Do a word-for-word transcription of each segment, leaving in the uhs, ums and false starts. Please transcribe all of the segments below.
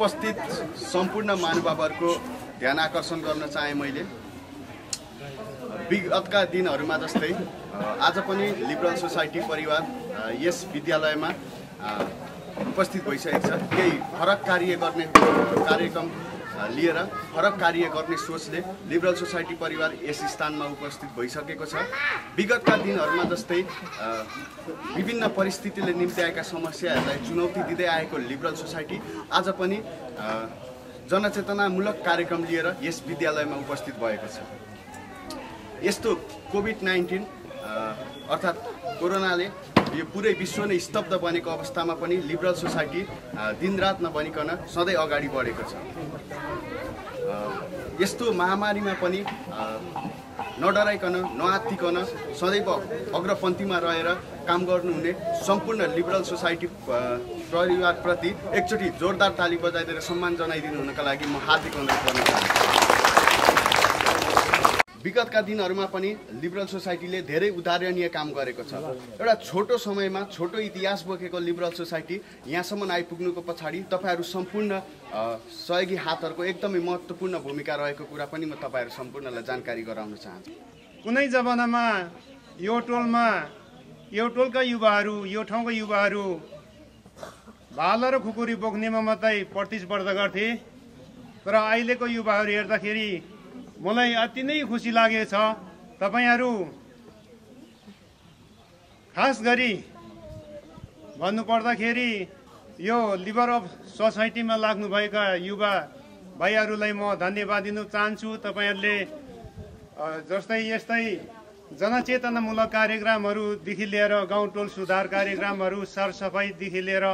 उपस्थित संपूर्ण महानुभावहरुको ध्यान आकर्षण गर्न चाहे मैले। विगतका दिनहरुमा जस्तै आज पनि लिबरल सोसाइटी परिवार यस विद्यालयमा उपस्थित भइसकेको छ। केही फरक कार्य गर्ने कार्यक्रम लिएर फरक कार्य गर्ने सोचले लिबरल सोसाइटी परिवार यस स्थानमा उपस्थित भइसकेको छ। विगतका दिनहरुमा जस्तै विभिन्न परिस्थितिले निम्त्याएका समस्याहरूलाई चुनौती दिँदै आएको लिबरल सोसाइटी आज पनि जनचेतनामूलक कार्यक्रम लिएर यस विद्यालयमा उपस्थित भएको छ। यस्तो कोभिड उन्नाइस अर्थात् कोरोनाले यो पूरे विश्व नै स्तब्ध बनेको अवस्थामा पनि लिबरल सोसाइटी दिनरात नबनिकन सधैं अगाडि बढेको छ। यस्तो महामारीमा पनि नडराइकन नआत्तिकन सधैं अग्रपन्थीमा रहेर काम गर्नुहुने सम्पूर्ण लिबरल सोसाइटी परिवारप्रति एकचोटि जोरदार ताली बजाइदिएर सम्मान जनाइदिनु हुनका लागि म हार्दिक अनुरोध गर्न चाहन्छु। विगतका दिनहरुमा पनि लिबरल सोसाइटीले धेरै उदाहरणीय काम गरेको छ। एउटा छोटो समयमा छोटो इतिहास बोकेको लिबरल सोसाइटी यहाँसम्म आइपुग्नुको पछाडी तपाईहरु सम्पूर्ण सहयोगी हातहरुको एकदमै महत्त्वपूर्ण भूमिका रहेको कुरा पनि म तपाईहरु सम्पूर्णलाई जानकारी गराउन चाहन्छु। कुनै जमानामा यो टोलमा यो टोलका युवाहरु यो ठाउँका युवाहरु भाला र खुकुरी बोक्नेमा मात्रै प्रतिस्पर्धा गर्थे, तर अहिलेको युवाहरु हेर्दाखेरि मलाई अति नै खुसी लागेछ। तपाईहरु खास गरी भन्नु पर्दाखेरि यो लिबरल सोसाइटीमा लाग्नु भएका युवा भाइहरुलाई म धन्यवाद दिन चाहन्छु। तपाईहरुले जस्तै यस्तै जनचेतनामूलक कार्यक्रमहरु देखि लिएर गाउँटोल सुधार कार्यक्रमहरु सरसफाई देखि लिएर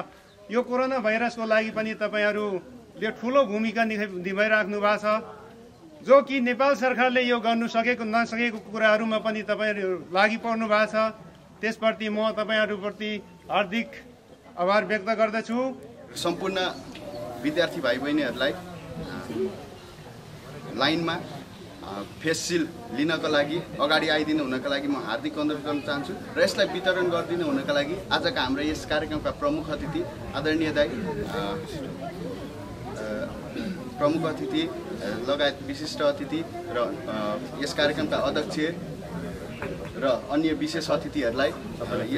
यो कोरोना भाइरसको लागि पनि तपाईहरुले ठूलो भूमिका निभाइराख्नु भएको छ, जो कि नेपाल सरकारले यो गर्न सकेको नसकेको कुराहरुमा पनि तपाईहरु लागि पर्नु भएको छ। त्यसप्रति म तपाईहरुप्रति हार्दिक आभार व्यक्त गर्दछु। सम्पूर्ण विद्यार्थी भाइ बहिनीहरुलाई लाइनमा फेस सिल्ड लिनका लागि अगाडि आइदिनु हुनका लागि म हार्दिक अनुरोध गर्न चाहन्छु र यसलाई वितरण गरिदिनु हुनका लागि आजका हाम्रो यस कार्यक्रमका प्रमुख अतिथि आदरणीय दाइ प्रमुख अतिथि लगायत विशिष्ट अतिथि र यस कार्यक्रमका अध्यक्ष र अन्य विशेष अतिथिहरुलाई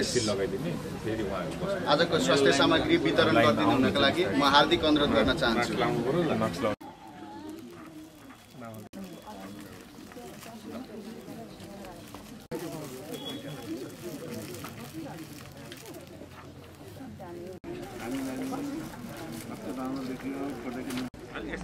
यस आजको स्वास्थ्य सामग्री वितरण गरिदिनु हुनका लागि म हार्दिक अनुरोध गर्न चाहन्छु।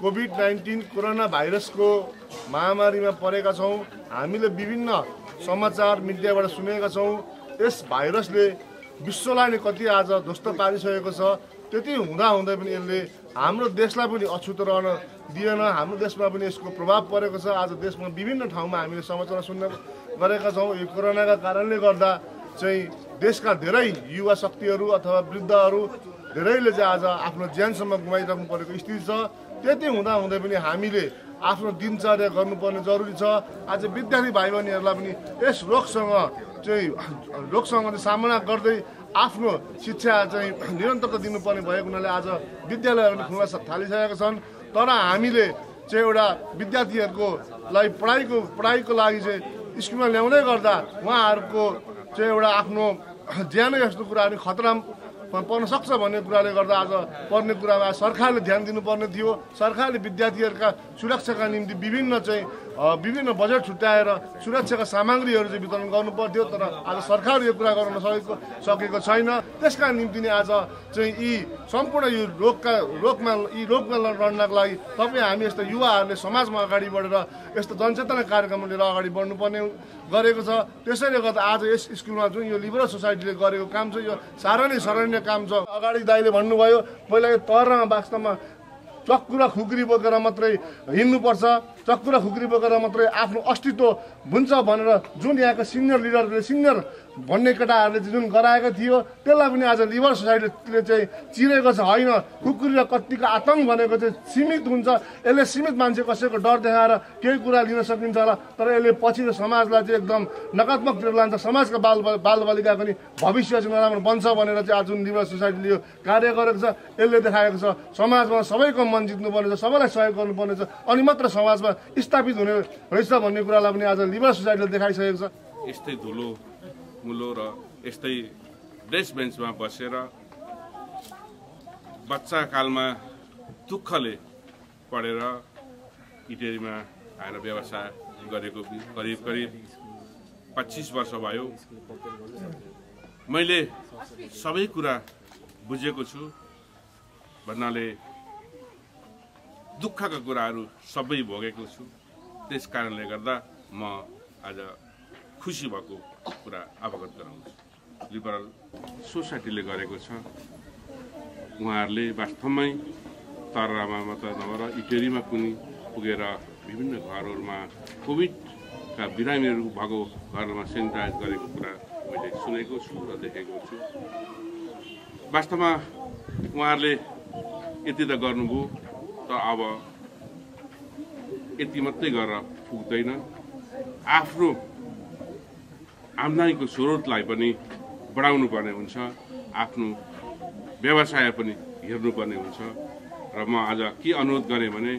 कोभिड उन्नाइस कोरोना भाइरसको महामारीमा परेका छौं। हामीले विभिन्न समाचार मिडियाबाट सुनेका छौं। यस भाइरसले विश्वलाई नै कति आज ध्वस्त पारिसकेको छ। त्यति हुँदा हुँदै पनि यसले हाम्रो देशलाई पनि अछुतो रहन दिएन। हाम्रो देशमा पनि यसको प्रभाव परेको छ। आज देशमा विभिन्न ठाउँमा हामीले समाचार सुन्न गरेका छौं। यो कोरोनाका कारणले गर्दा चाहिँ देशका धेरै युवा शक्तिहरू अथवा वृद्धहरू धेरैले चाहिँ आज आफ्नो ज्यानसम्म गुमाइराख्नु परेको स्थिति छ। त्यति हुँदा हुँदै पनि हामीले आफ्नो दिनचर्या गर्नुपर्ने जरुरी छ। आज विद्यार्थी भाइ बहिनीहरूलाई पनि यस रोगसँग चाहिँ रोगसँग चाहिँ सामना गर्दै आफ्नो शिक्षा चाहिँ निरन्तरता दिनुपर्ने भएको हुनाले आज विद्यालयहरूले खुल्न थालिसकेका छन्। तर हामीले चाहिँ एउटा विद्यार्थीहरूको लागि पढाइको पढाइको लागि चाहिँ स्कुलमा ल्याउँदै गर्दा उहाँहरूको चाहिँ एउटा आफ्नो ज्यानै यस्तो कुराहरू खतरामा पर्न सक्छ भन्ने कुराले गर्दा आज पर्ने कुरामा सरकारले ध्यान दिनुपर्ने थियो। सरकारले विद्यार्थीहरूका सुरक्षाका निम्ति विभिन्न चाहिँ विभिन्न बजेट छुट्याएर सुरक्षाका सामग्रीहरू चाहिँ वितरण गर्नुपर्थ्यो तर आज सरकार यो कुरा गर्न सकेको सकेको छैन। त्यसका निम्ति नै आज चाहिँ यी सम्पूर्ण यो रोगका रोगमा यी रोगमा लड्नका लागि तपाईँ हामी यस्ता युवाहरूले समाजमा अगाडि बढेर यस्तो जनचेतना कार्यक्रम लिएर अगाडि बढ्नुपर्ने गरेको छ। त्यसैले गर्दा आज यस स्कुलमा जुन यो लिबरल सोसाइटीले गरेको काम छ यो सारा नै सराहनीय काम छ। अगाडि दाइले भन्नुभयो पहिला यो तहरमा वास्तवमा चक्कु र खुकुरी बोकेर मात्रै हिँड्नुपर्छ, चक्कु र खुकुरी बोकेर मात्रै आफ्नो अस्तित्व हुन्छ भनेर जुन यहाँको सिनियर लिडरले सिनियर भन्ने केटाहरूले जुन गराएको थियो त्यसलाई पनि आज लिबरल सोसाइटीले चाहिँ चिरेको छ। होइन, खुकुरी र कत्तिको आतङ्क भनेको चाहिँ सीमित हुन्छ, यसले सीमित मान्छे कसैको डर देखाएर केही कुरा लिन सकिन्छ होला तर यसले पछि समाजलाई चाहिँ एकदम नकारात्मकतिर लान्छ, समाजका बाल बालबालिकाको नि भविष्य चाहिँ नराम्रो बन्छ भनेर चाहिँ आज जुन लिबरल सोसाइटीले यो कार्य गरेको छ यसले देखाएको छ समाजमा सबैको मन जित्नुपर्ने छ, सबैलाई सहयोग गर्नुपर्ने छ अनि मात्र समाजमा स्थापित हुने रहेछ भन्ने कुरालाई पनि आज लिबरल सोसाइटीले देखाइसकेको छ। यस्तै धुलो मुलो र यस्तै ब्रेस बेन्चमा बसेर बच्चा कालमा दुःखले पढेर इटेरीमा आएर व्यवसाय गरेको करिब करिब पच्चिस वर्ष भयो। मैले सबै कुरा बुझेको छु भन्नाले दुःखका कुराहरू सबै भोगेको छु, त्यस कारणले गर्दा म आज खुसी भएको कुरा अवगत गराउँछु। लिबरल सोसाइटीले गरेको छ उहाँहरूले वास्तवमै तरामा मात्र नभएर इटेरीमा पनि पुगेर विभिन्न घरहरूमा कोभिडका बिरामीहरू भएको घरहरूमा सेनिटाइज गरेको कुरा मैले सुनेको छु र देखेको छु। वास्तवमा उहाँहरूले यति त गर्नुभयो तर अब यति मात्रै गरेर पुग्दैन, आफ्नो आम्दानीको स्रोतलाई पनि बढाउनु पर्ने हुन्छ, आफ्नो व्यवसाय पनि हेर्नुपर्ने हुन्छ र म आज के अनुरोध गरेँ भने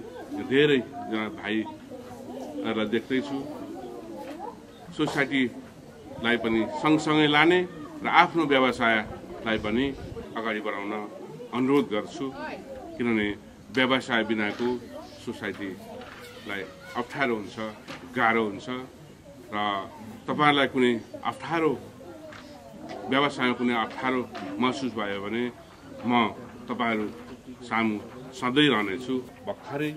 धेरैजना भाइहरूलाई देख्दैछु सोसाइटीलाई पनि सँगसँगै लाने र आफ्नो व्यवसायलाई पनि अगाडि बढाउन अनुरोध गर्छु किनभने व्यवसाय बिनाको सोसाइटीलाई अप्ठ्यारो हुन्छ, गाह्रो हुन्छ र तपाईलाई कुनै अप्ठ्यारो व्यवसायमा कुनै अप्ठ्यारो महसुस भयो भने म तपाईहरू सामु सधैँ रहनेछु। भर्खरै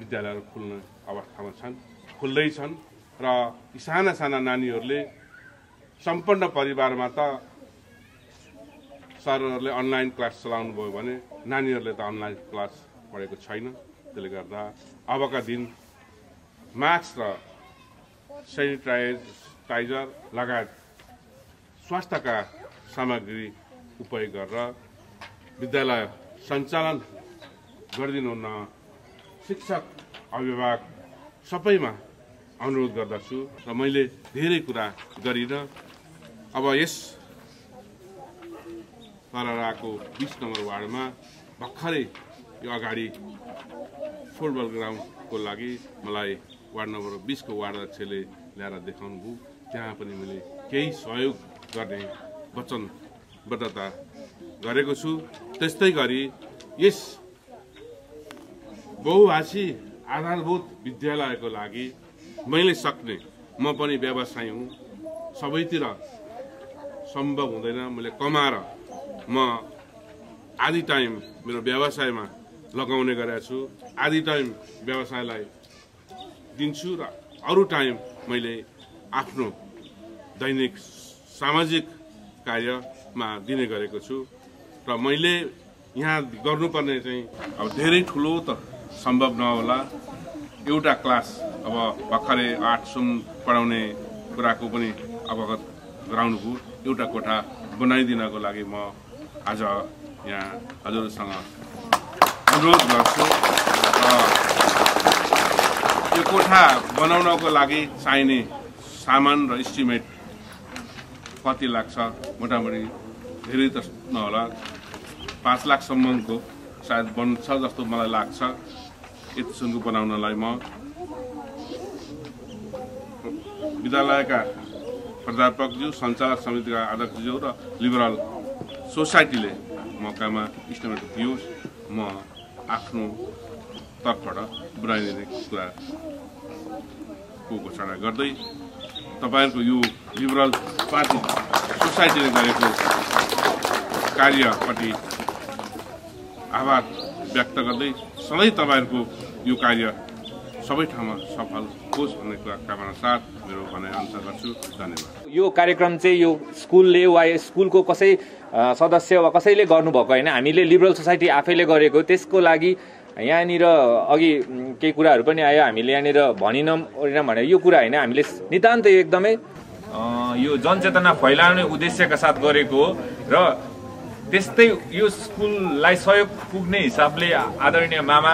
विद्यालयहरू खुल्ने अवस्थामा छन्, खुल्दै छन् र साना साना नानीहरूले सम्पूर्ण परिवारमा त सरहरूले अनलाइन क्लास चलाउनु भयो भने नानीहरूले त अनलाइन क्लास पढेको छैन। त्यसले गर्दा अबका दिन मास्क र सेनिटाइजर लगायत स्वास्थ्यका सामग्री उपयोग गरेर विद्यालय सञ्चालन गरिदिनुहुन शिक्षक अभिभावक सबैमा अनुरोध गर्दछु र मैले धेरै कुरा गरिनँ। अब यस तरराको बीस नम्बर वार्डमा भर्खरै यो अगाडि फुटबल ग्राउन्डको लागि मलाई वार्ड नम्बर बीस को वार्ड अध्यक्षले ल्याएर देखाउनुभयो, त्यहाँ पनि मैले केही सहयोग गर्ने वचनबद्धता गरेको छु। त्यस्तै गरी यस बहुभाषी आधारभूत विद्यालयको लागि मैले सक्ने, म पनि व्यवसायी हुँ, सबैतिर सम्भव हुँदैन, मैले कमाएर म आधी टाइम मेरो व्यवसायमा लगाउने गरेको छु, आधी टाइम व्यवसायलाई दिन्छु र अरू टाइम मैले आफ्नो दैनिक सामाजिक कार्यमा दिने गरेको छु। र मैले यहाँ गर्नुपर्ने चाहिँ अब धेरै ठुलो त सम्भव नहोला, एउटा क्लास अब भर्खरै आठ सम पढाउने कुराको पनि अवगत गराउनुभयो, एउटा कोठा बनाइदिनको लागि म आज यहाँ हजुरसँग अनुरोध गर्छु। यो कोठा बनाउनको लागि चाहिने सामान र इस्टिमेट कति लाग्छ, मोटामोटी धेरै त नहोला पाँच लाखसम्मको सायद बन्छ जस्तो मलाई लाग्छ। यतिसम्मको बनाउनलाई म विद्यालयका प्राध्यापकज्यू सञ्चालक समितिका अध्यक्षज्यू र लिबरल सोसाइटीले मौकामा इस्टिमेट दियोस्, म आफ्नो तर्फबाट बनाइदिने कुरा को घोषणा गर्दै तपाईहरुको यो लिबरल पार्टी सोसाइटीले गरेको कार्यप्रति आभार व्यक्त गर्दै सधैं तपाईहरुको यो कार्य सबै ठाउँमा सफल होस् भन्ने कामना साथ मेरो भनाइ अन्त गर्छु। धन्यवाद। यो कार्यक्रम चाहिँ यो स्कुलले वा स्कुलको कसै सदस्य वा कसैले गर्नु भएको हैन, हामीले लिबरल सोसाइटी आफैले गरेको। त्यसको लागि यहाँनिर अघि केही कुराहरु पनि आयो, हामीले यहाँनिर भनिनम ओरिनम भने यो कुरा हैन, हामीले नितान्तै एकदमै यो जनचेतना फैलाउने उद्देश्यका साथ गरेको र त्यस्तै यो स्कुललाई सहयोग पुग्ने हिसाबले आदरणीय मामा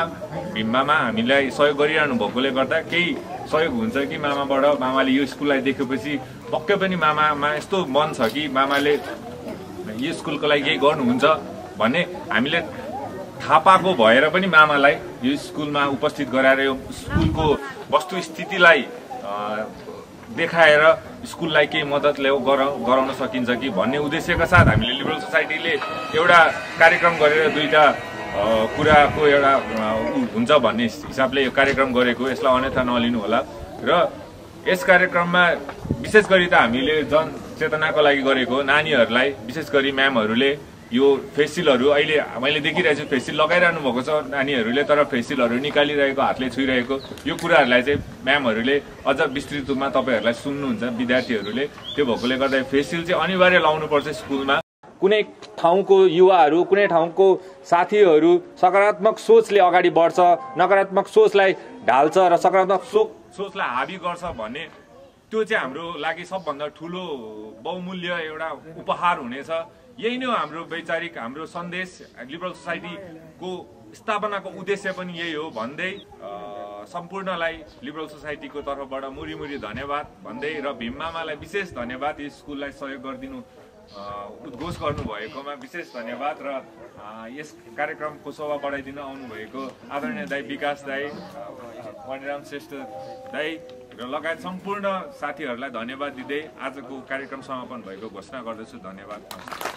भीम मामा हामीलाई सहयोग गरिरहनु भएकोले गर्दा केही सहयोग हुन्छ कि मामाबाट, मामाले यो स्कुललाई देखेपछि पक्कै पनि मामामा यस्तो मन छ कि मामाले यो स्कुलको लागि केही गर्नुहुन्छ भन्ने हामीले थाहा पाएको भएर पनि मामालाई यो स्कुलमा उपस्थित गराएर यो स्कुलको वस्तुस्थितिलाई देखाएर स्कुललाई केही मद्दत ल्याउ गराउन सकिन्छ कि भन्ने उद्देश्यका साथ हामीले लिबरल सोसाइटीले एउटा कार्यक्रम गरेर दुईटा कुराको एउटा हुन्छ भन्ने हिसाबले यो कार्यक्रम गरेको, यसलाई अन्यथा नलिनु होला। र यस कार्यक्रममा विशेष गरी त हामीले जनचेतनाको लागि गरेको, नानीहरूलाई विशेष गरी म्यामहरूले यो फेसिलहरू अहिले मैले देखिरहेको छु फेसिल लगाइरहनु भएको छ नानीहरूले, तर फेसिलहरू निकालिरहेको हातले छुइरहेको यो कुराहरूलाई चाहिँ म्यामहरूले अझ विस्तृत रूपमा तपाईहरुलाई सुन्नुहुन्छ विद्यार्थीहरूले, त्यो भएकोले गर्दा फेसिल चाहिँ अनिवार्य लाउनुपर्छ स्कुलमा। कुनै ठाउँको युवाहरू कुनै ठाउँको साथीहरू सकारात्मक सोचले अगाडि बढ्छ, नकारात्मक सोचलाई ढाल्छ र सकारात्मक सोचलाई हावी गर्छ भन्ने त्यो चाहिँ हाम्रो लागि सबभन्दा ठूलो बहुमूल्य एउटा उपहार हुनेछ। यही नै हो हाम्रो वैचारिक हाम्रो सन्देश, लिबरल सोसाइटीको स्थापनाको उद्देश्य पनि यही हो भन्दै सम्पूर्णलाई लिबरल सोसाइटीको तर्फबाट मुरी मुरी धन्यवाद भन्दै र भीम मामालाई विशेष धन्यवाद, यस स्कुललाई सहयोग गरिदिनु उद्घोष गर्नुभएकोमा विशेष धन्यवाद र यस कार्यक्रमको शोभा बढाइदिन आउनुभएको आदरणीय दाई विकास दाई, मणिराम श्रेष्ठ दाई र लगायत सम्पूर्ण साथीहरूलाई धन्यवाद दिँदै आजको कार्यक्रम समापन भएको घोषणा गर्दछु। धन्यवाद।